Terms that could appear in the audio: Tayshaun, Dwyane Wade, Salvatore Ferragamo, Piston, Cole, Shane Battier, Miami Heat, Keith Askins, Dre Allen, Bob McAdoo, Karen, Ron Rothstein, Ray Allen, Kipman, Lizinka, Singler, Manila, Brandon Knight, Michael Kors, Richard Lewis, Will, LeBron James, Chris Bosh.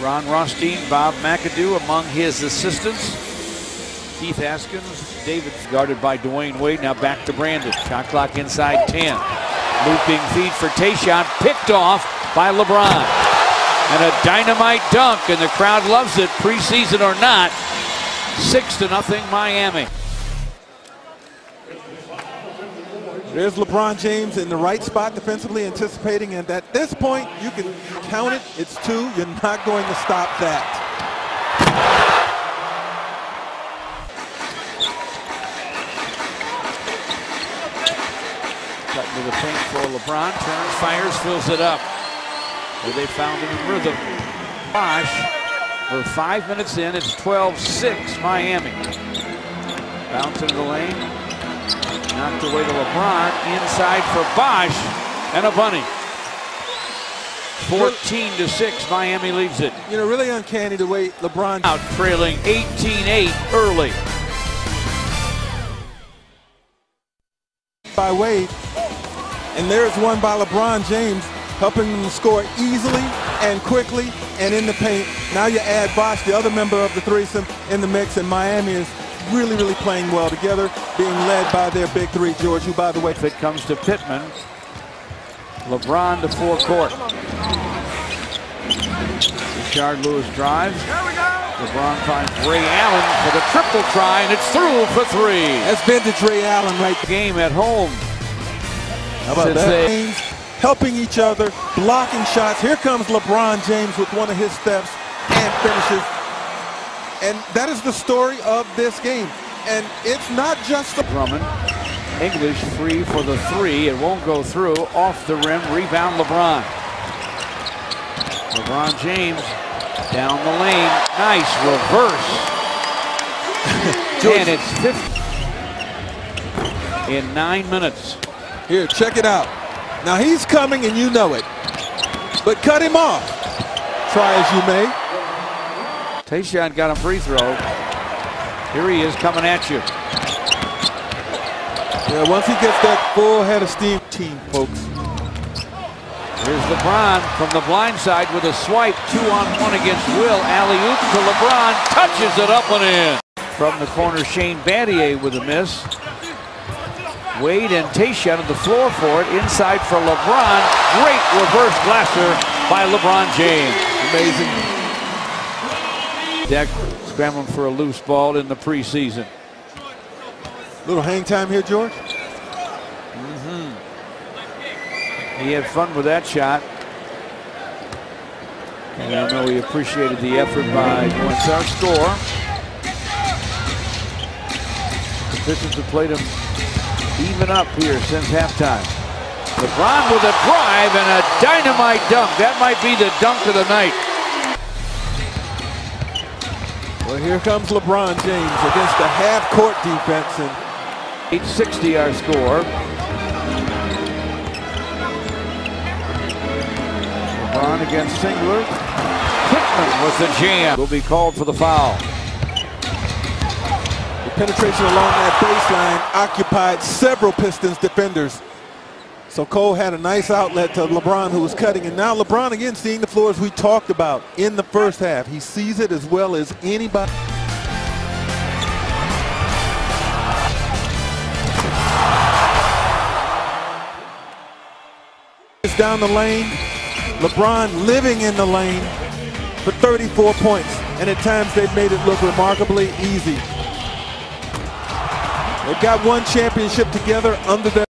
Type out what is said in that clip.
Ron Rothstein, Bob McAdoo among his assistants. Keith Askins, David guarded by Dwyane Wade. Now back to Brandon. Shot clock inside 10. Looping feed for Tayshaun, picked off by LeBron. And a dynamite dunk, and the crowd loves it, preseason or not. 6-0 Miami. There's LeBron James in the right spot defensively, anticipating, and at this point, you can count it. It's 2. You're not going to stop that. Cutting to the paint for LeBron. Turns, fires, fills it up. Well, they found him in rhythm. Bosh, we're 5 minutes in. It's 12-6 Miami. Bounce into the lane. Knocked away to LeBron, inside for Bosh, and a bunny. 14-6, Miami leaves it. You know, really uncanny the way LeBron out, trailing 18-8 early. By Wade, and there's one by LeBron James, helping him score easily and quickly and in the paint. Now you add Bosh, the other member of the threesome, in the mix, and Miami is really playing well together, being led by their big three, George, who, by the way, if it comes to Pittman, LeBron to full court. Richard Lewis drives. LeBron finds Ray Allen for the triple try, and it's through for 3. That's been to Dre Allen right game at home. How about that? Helping each other, blocking shots. Here comes LeBron James with one of his steps and finishes. And that is the story of this game. And it's not just the Drummond. English free for the 3. It won't go through. Off the rim. Rebound LeBron. LeBron James down the lane. Nice reverse. And it's 50 in 9 minutes. Here, check it out. Now he's coming and you know it. But cut him off. Try as you may. Tayshaun got a free throw. Here he is coming at you. Yeah, once he gets that full head of steam, team, folks. Here's LeBron from the blind side with a swipe. 2-on-1 against Will. Alley-oop to LeBron. Touches it up and in. From the corner, Shane Battier with a miss. Wade and Tayshaun on the floor for it. Inside for LeBron. Great reverse blaster by LeBron James. Amazing. Deck scrambling for a loose ball in the preseason. Little hang time here, George. He had fun with that shot. And I know he appreciated the effort by points. Our score. The Pistons have played him even up here since halftime. LeBron with a drive and a dynamite dunk. That might be the dunk of the night. Well, here comes LeBron James against the half-court defense. And 860 our score. LeBron against Singler. Kipman with the jam. Will be called for the foul. The penetration along that baseline occupied several Pistons defenders. So Cole had a nice outlet to LeBron, who was cutting. And now LeBron again seeing the floors we talked about in the first half. He sees it as well as anybody. It's down the lane. LeBron living in the lane for 34 points. And at times they've made it look remarkably easy. They've got one championship together under their